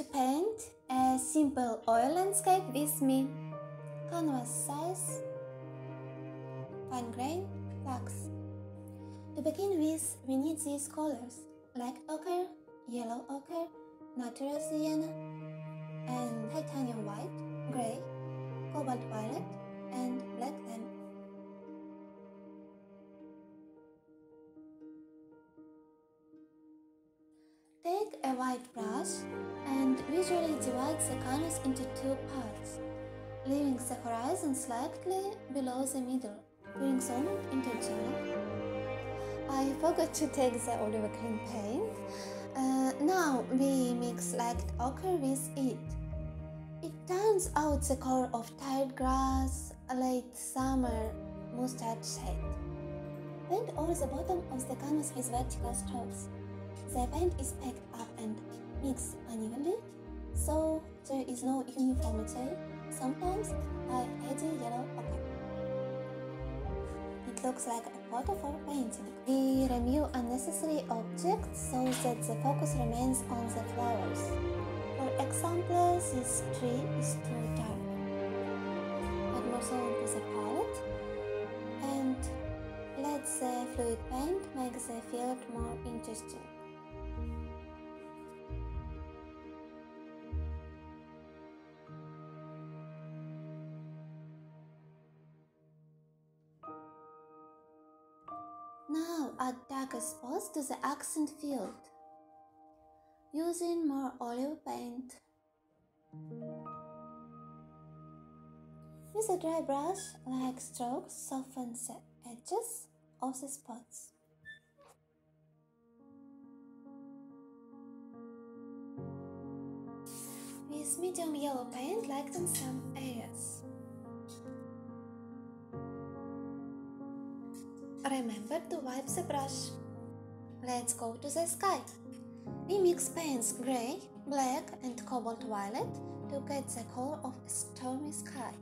to paint a simple oil landscape with me. Canvas size, fine grain, flax. To begin with, we need these colors like ochre, yellow ochre, natural sienna, and titanium white, grey, cobalt violet, and black lamp. Take a white brush and visually divide the canvas into two parts, leaving the horizon slightly below the middle, bring some into zero. I forgot to take the olive green paint. Now we mix light ochre with it. It turns out the color of tired grass, a late summer mustard shade. Paint all the bottom of the canvas with vertical strokes. The paint is packed up and mixed unevenly, so there is no uniformity. Sometimes I add yellow ochre. It looks like a photo for painting. We remove unnecessary objects so that the focus remains on the flowers. For example, this tree is too dark. Add more soil to the palette and let the fluid paint make the field more interesting. Now add darker spots to the accent field, using more olive paint. With a dry brush, light strokes soften the edges of the spots. With medium yellow paint, lighten some areas. Remember to wipe the brush. Let's go to the sky. We mix paints grey, black and cobalt violet to get the color of a stormy sky.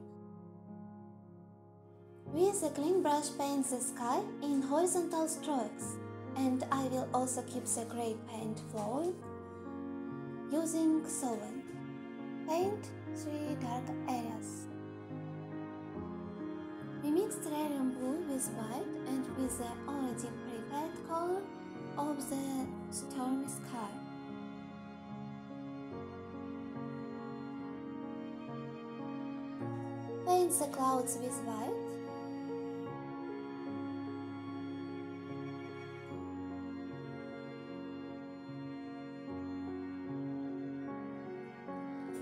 With a clean brush paint the sky in horizontal strokes, and I will also keep the grey paint flowing using solvent. Paint three dark areas. We mixed red and blue with white and with the already prepared color of the stormy sky. Paint the clouds with white.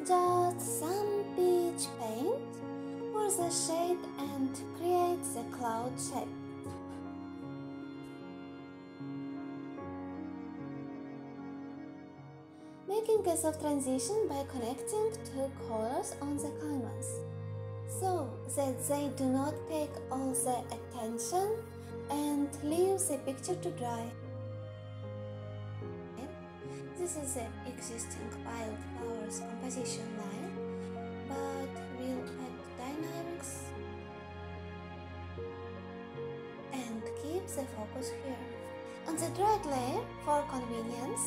Just some peach paint for the shade and create the cloud shape. Making a soft transition by connecting two colors on the canvas, so that they do not take all the attention and leave the picture to dry. This is the existing wildflowers composition line, but we'll add dynamics and keep the focus here. On the dried layer, for convenience,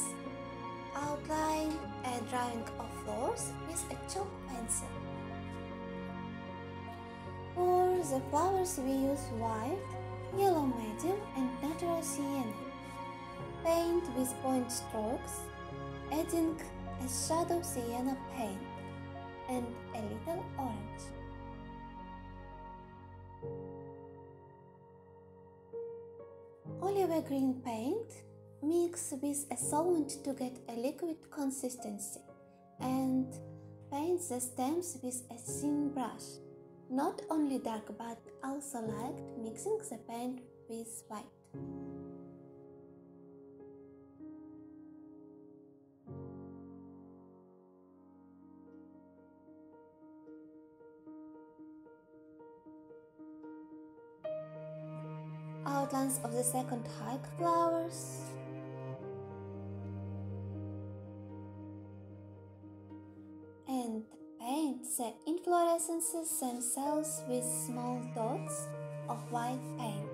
outline a drawing of flowers with a chalk pencil. For the flowers we use white, yellow medium and natural sienna. Paint with point strokes, adding a shadow sienna paint and a little orange. Olive green paint. Mix with a solvent to get a liquid consistency and paint the stems with a thin brush. Not only dark but also liked mixing the paint with white. Outlines of the second hike flowers. And paint the inflorescences themselves with small dots of white paint.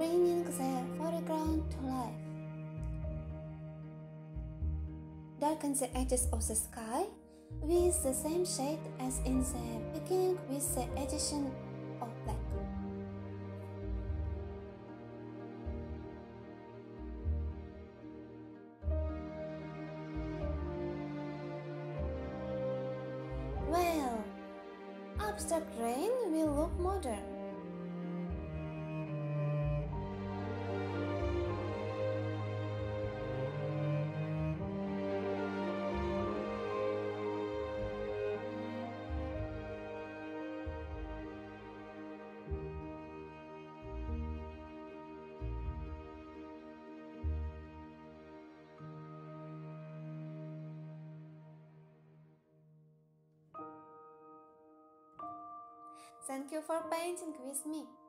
bringing the foreground to life. Darken the edges of the sky with the same shade as in the beginning with the addition of black. Well, abstract rain will look modern. Thank you for painting with me.